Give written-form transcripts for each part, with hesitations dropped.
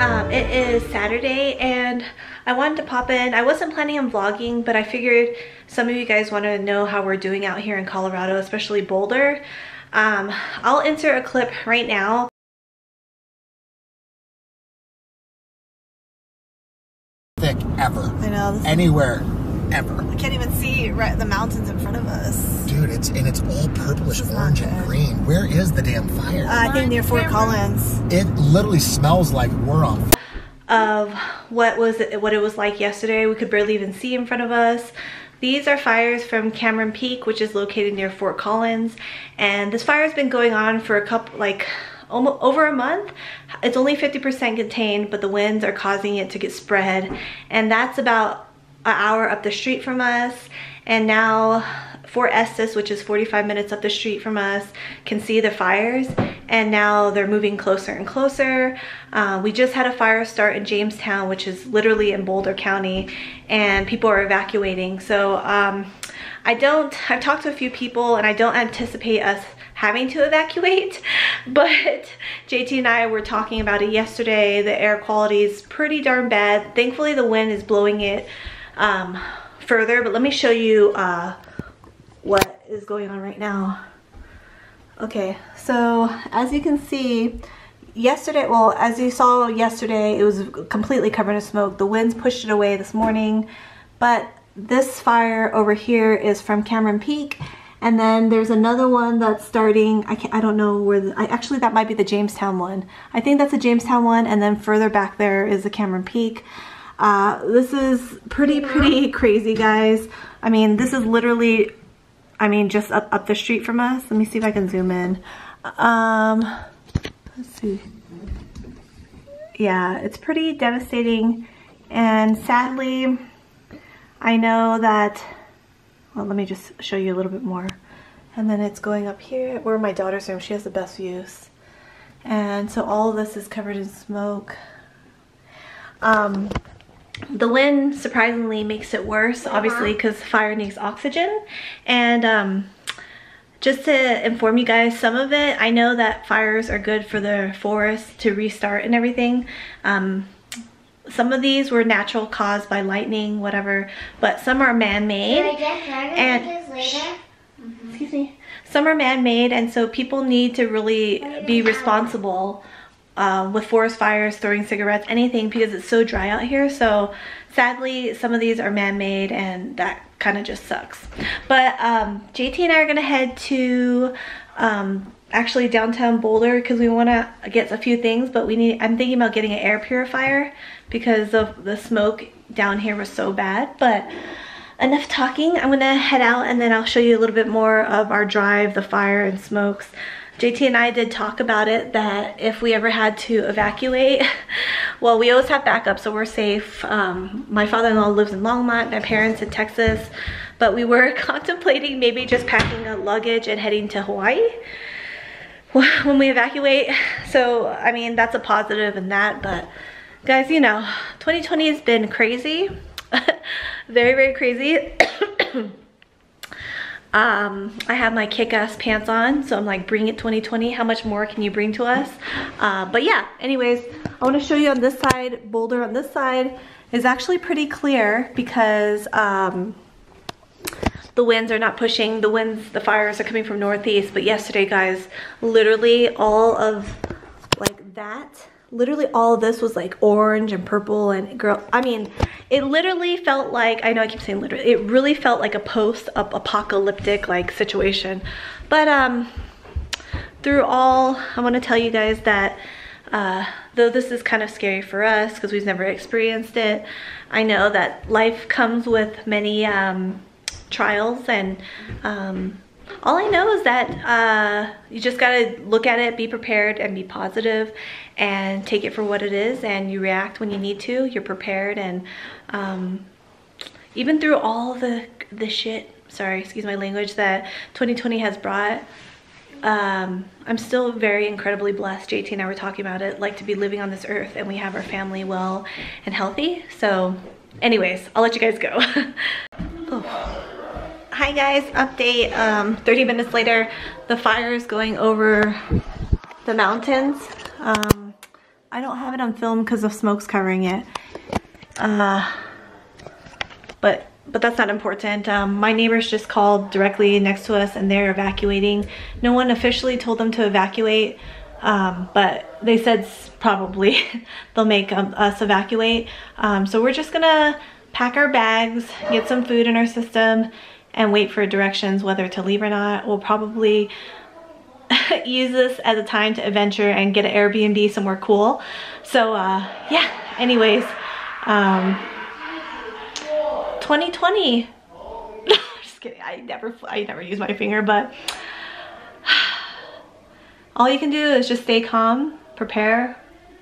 it is Saturday and I wanted to pop in. I wasn't planning on vlogging, but I figured some of you guys want to know how we're doing out here in Colorado, especially Boulder. I'll insert a clip right now. Thick ever. I know. Anywhere. Ever. I can't even see the mountains in front of us. Dude, it's all purplish orange and green. Where is the damn fire? I think near Fort Collins. It literally smells like we're on fire. Of what it was like yesterday. We could barely even see in front of us. These are fires from Cameron Peak, which is located near Fort Collins. And this fire has been going on for a couple, like, over a month. It's only 50% contained, but the winds are causing it to get spread. And that's about an hour up the street from us, and now Fort Estes, which is 45 minutes up the street from us, can see the fires, and now they're moving closer and closer. We just had a fire start in Jamestown, which is literally in Boulder County, and people are evacuating. So I've talked to a few people, and I don't anticipate us having to evacuate, but JT and I were talking about it yesterday. The air quality is pretty darn bad. Thankfully the wind is blowing it further, but let me show you what is going on right now. Okay, so as you can see, as you saw yesterday, it was completely covered in smoke. The winds pushed it away this morning, but this fire over here is from Cameron Peak, and then there's another one that's starting. I don't know where. Actually, that might be the Jamestown one. I think that's the Jamestown one, and then further back there is the Cameron Peak. This is pretty crazy, guys. I mean, this is literally, I mean, just up the street from us. Let me see if I can zoom in. Let's see. Yeah, it's pretty devastating, and sadly, I know that. Well, let me just show you a little bit more. And then it's going up here where my daughter's room. She has the best views. And so all of this is covered in smoke. The wind surprisingly makes it worse, obviously, because fire needs oxygen. And just to inform you guys some of it, I know that fires are good for the forest to restart and everything. Some of these were natural, caused by lightning, whatever, but some are man-made. Excuse me. Some are man-made, and so people need to really be responsible with forest fires, throwing cigarettes, anything, because it's so dry out here. So sadly, some of these are man-made, and that kind of just sucks. But JT and I are gonna head to actually downtown Boulder, because we want to get a few things, but I'm thinking about getting an air purifier because of the smoke down here was so bad. But enough talking, I'm gonna head out, and then I'll show you a little bit more of our drive, the fire and smokes. JT and I did talk about it, that if we ever had to evacuate, well, we always have backup, so we're safe. My father-in-law lives in Longmont, my parents in Texas, but we were contemplating maybe just packing a luggage and heading to Hawaii when we evacuate. So I mean, that's a positive in that. But guys, you know, 2020 has been crazy. very, very crazy. I have my kick-ass pants on, so I'm like, bring it 2020, how much more can you bring to us? But yeah, anyways, I want to show you on this side. Boulder on this side is actually pretty clear because the winds are not pushing. The fires are coming from northeast. But yesterday, guys, literally all of like that, literally all of this was like orange and purple, and girl, I mean, it literally felt like, I know I keep saying literally, it really felt like a post-apocalyptic like situation. But through all, I want to tell you guys that though this is kind of scary for us because we've never experienced it, I know that life comes with many trials, and all I know is that you just gotta look at it, be prepared, and be positive, and take it for what it is, and you react when you need to. You're prepared, and even through all the shit, sorry, excuse my language, that 2020 has brought, I'm still very incredibly blessed. JT and I were talking about it, like, to be living on this earth, and we have our family well and healthy. So anyways, I'll let you guys go. Oh. Hi guys, update, 30 minutes later, the fire is going over the mountains. I don't have it on film because the smoke's covering it. But that's not important. My neighbors just called directly next to us and they're evacuating. No one officially told them to evacuate, but they said probably they'll make us evacuate. So we're just gonna pack our bags, get some food in our system, and wait for directions whether to leave or not. We'll probably use this as a time to adventure and get an Airbnb somewhere cool. So yeah, anyways, 2020. Just kidding. I never use my finger, but all you can do is just stay calm, prepare.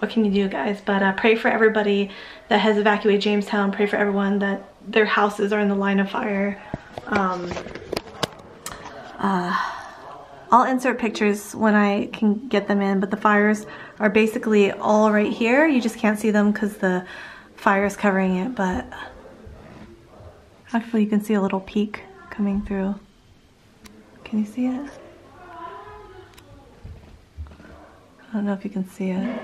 What can you do, guys? But pray for everybody that has evacuated Jamestown. Pray for everyone that their houses are in the line of fire. I'll insert pictures when I can get them in, but the fires are basically all right here. You just can't see them because the fire is covering it, but actually you can see a little peak coming through. Can you see it? I don't know if you can see it.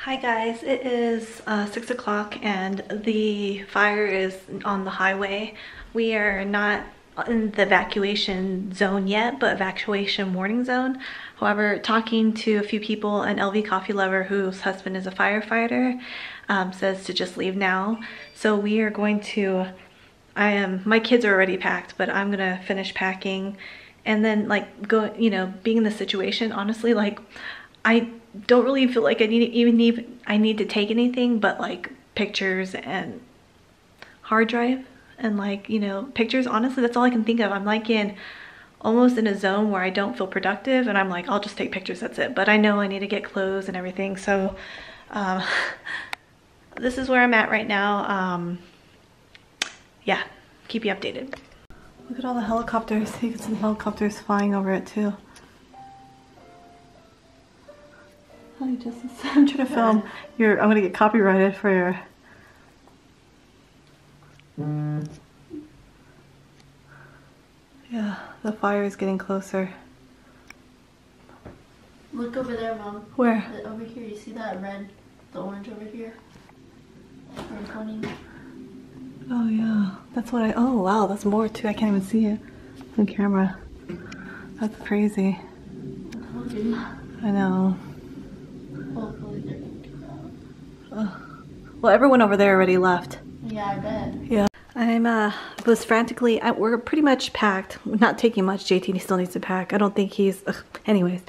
Hi guys, it is 6 o'clock and the fire is on the highway. We are not in the evacuation zone yet, but evacuation warning zone. However, talking to a few people, an LV coffee lover whose husband is a firefighter says to just leave now. So we are going to, my kids are already packed, but I'm gonna finish packing and then like go, you know, being in this situation, honestly, like I don't really feel like I need to take anything but like pictures and hard drive and like, you know, pictures. Honestly, that's all I can think of. I'm like almost in a zone where I don't feel productive and I'm like, I'll just take pictures, that's it. But I know I need to get clothes and everything. So this is where I'm at right now. Yeah, keep you updated. Look at all the helicopters. You can see the helicopters flying over it too. I'm trying to film. I'm gonna get copyrighted for your. Yeah, the fire is getting closer. Look over there, Mom. Where? Over here. You see that red, the orange over here? Oh yeah, that's what I. Oh wow, that's more too. I can't even see it on camera. That's crazy. I know. Well, everyone over there already left. Yeah, I bet. Yeah. We're pretty much packed. We're not taking much. JT still needs to pack. I don't think he's, anyways.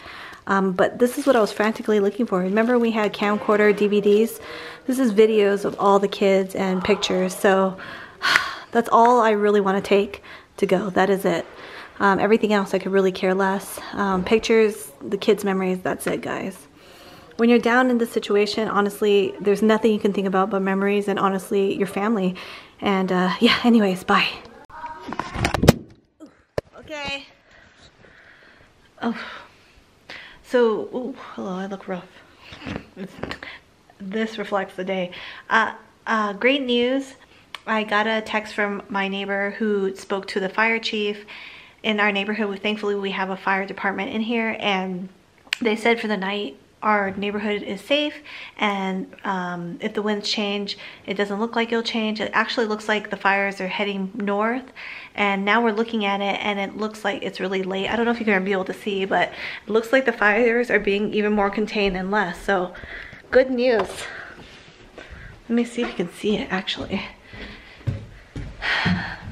But this is what I was frantically looking for. Remember we had camcorder DVDs? This is videos of all the kids and pictures. So that's all I really want to take to go. That is it. Everything else I could really care less. Pictures, the kids' memories, that's it, guys. When you're down in this situation, honestly, there's nothing you can think about but memories and honestly, your family. And yeah, anyways, bye. Okay. Oh, so, ooh, hello, I look rough. This reflects the day. Great news. I got a text from my neighbor who spoke to the fire chief in our neighborhood. Thankfully, we have a fire department in here and they said for the night, our neighborhood is safe and if the winds change, it doesn't look like it'll change. It actually looks like the fires are heading north and now we're looking at it and it looks like it's really late. I don't know if you're going to be able to see, but it looks like the fires are being even more contained and less. So good news. Let me see if you can see it actually.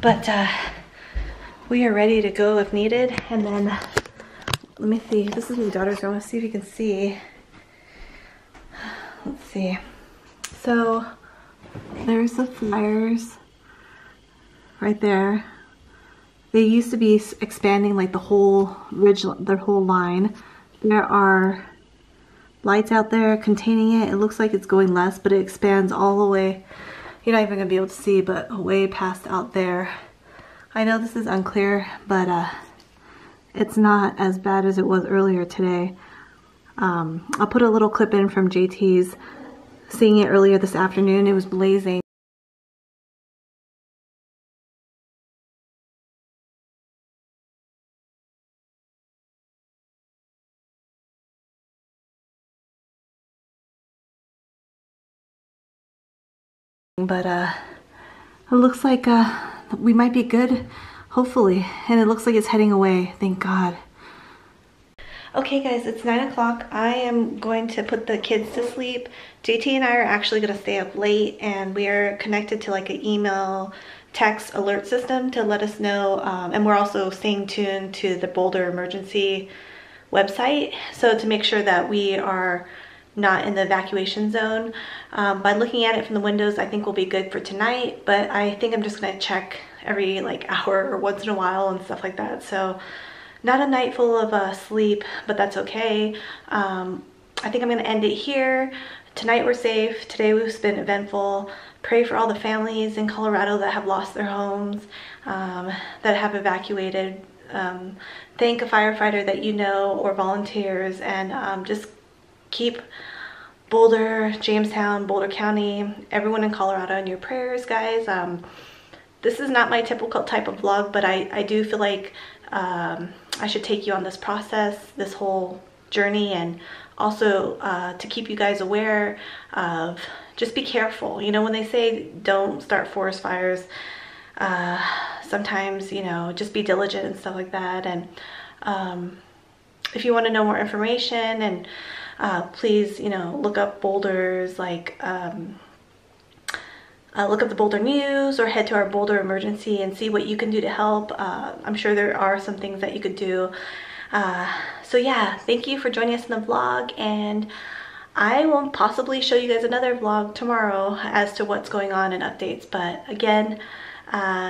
But we are ready to go if needed. And then let me see. This is my daughter's room. Let's see if you can see. Let's see. So there's the flyers right there. They used to be expanding like the whole ridge, the whole line. There are lights out there containing it. It looks like it's going less, but it expands all the way. You're not even gonna be able to see, but way past out there. I know this is unclear, but it's not as bad as it was earlier today. I'll put a little clip in from JT's seeing it earlier this afternoon. It was blazing. But it looks like we might be good, hopefully. And it looks like it's heading away, thank God. Okay guys, it's 9 o'clock. I am going to put the kids to sleep. JT and I are actually gonna stay up late, and we are connected to like an email text alert system to let us know, and we're also staying tuned to the Boulder Emergency website, so to make sure that we are not in the evacuation zone. By looking at it from the windows, I think we'll be good for tonight, but I think I'm just gonna check every like hour or once in a while and stuff like that. So not a night full of sleep, but that's okay. I think I'm gonna end it here. Tonight we're safe, today we've been eventful. Pray for all the families in Colorado that have lost their homes, that have evacuated. Thank a firefighter that you know or volunteers, and just keep Boulder, Jamestown, Boulder County, everyone in Colorado in your prayers, guys. This is not my typical type of vlog, but I do feel like I should take you on this process, this whole journey, and also to keep you guys aware of just be careful. You know, when they say don't start forest fires, sometimes, you know, just be diligent and stuff like that. And if you want to know more information, and please, you know, look up Boulder's, like, look up the Boulder News, or head to our Boulder Emergency and see what you can do to help. I'm sure there are some things that you could do. So yeah, thank you for joining us in the vlog, and I will possibly show you guys another vlog tomorrow as to what's going on and updates. But again,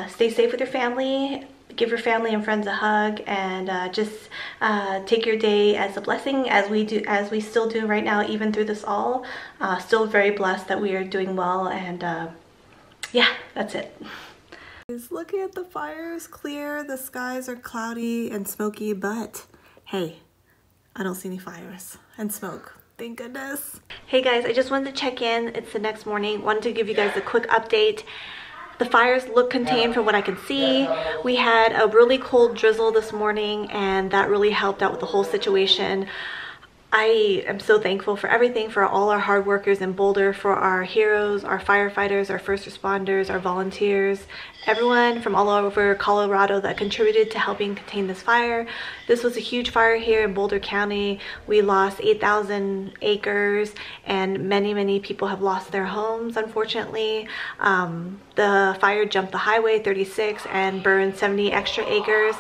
stay safe with your family, give your family and friends a hug, and just take your day as a blessing, as we still do right now, even through this all. Still very blessed that we are doing well, and yeah, that's it. Looking at the fires, clear, the skies are cloudy and smoky, but hey, I don't see any fires and smoke. Thank goodness. Hey guys, I just wanted to check in. It's the next morning. Wanted to give you guys a quick update. The fires look contained from what I can see. We had a really cold drizzle this morning, and that really helped out with the whole situation. I am so thankful for everything, for all our hard workers in Boulder, for our heroes, our firefighters, our first responders, our volunteers, everyone from all over Colorado that contributed to helping contain this fire. This was a huge fire here in Boulder County. We lost 8,000 acres, and many, many people have lost their homes, unfortunately. The fire jumped the Highway 36 and burned 70 extra acres.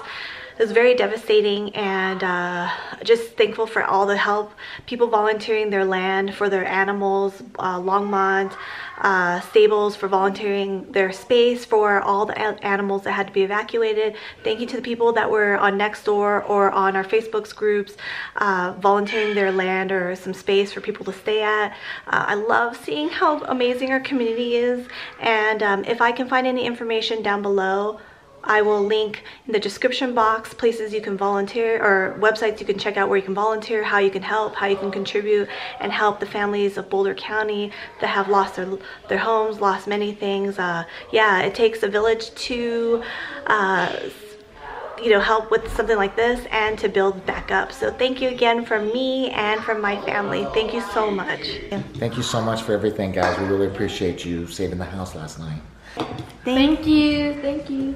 It was very devastating, and just thankful for all the help. People volunteering their land for their animals, Longmont, stables for volunteering their space for all the animals that had to be evacuated. Thank you to the people that were on Nextdoor or on our Facebook's groups, volunteering their land or some space for people to stay at. I love seeing how amazing our community is, and if I can find any information down below, I will link in the description box places you can volunteer, or websites you can check out where you can volunteer, how you can help, how you can contribute and help the families of Boulder County that have lost their homes, lost many things. Yeah, it takes a village to you know, help with something like this and to build back up. So thank you again from me and from my family. Thank you so much. Thank you so much for everything, guys. We really appreciate you saving the house last night. Thank you. Thank you.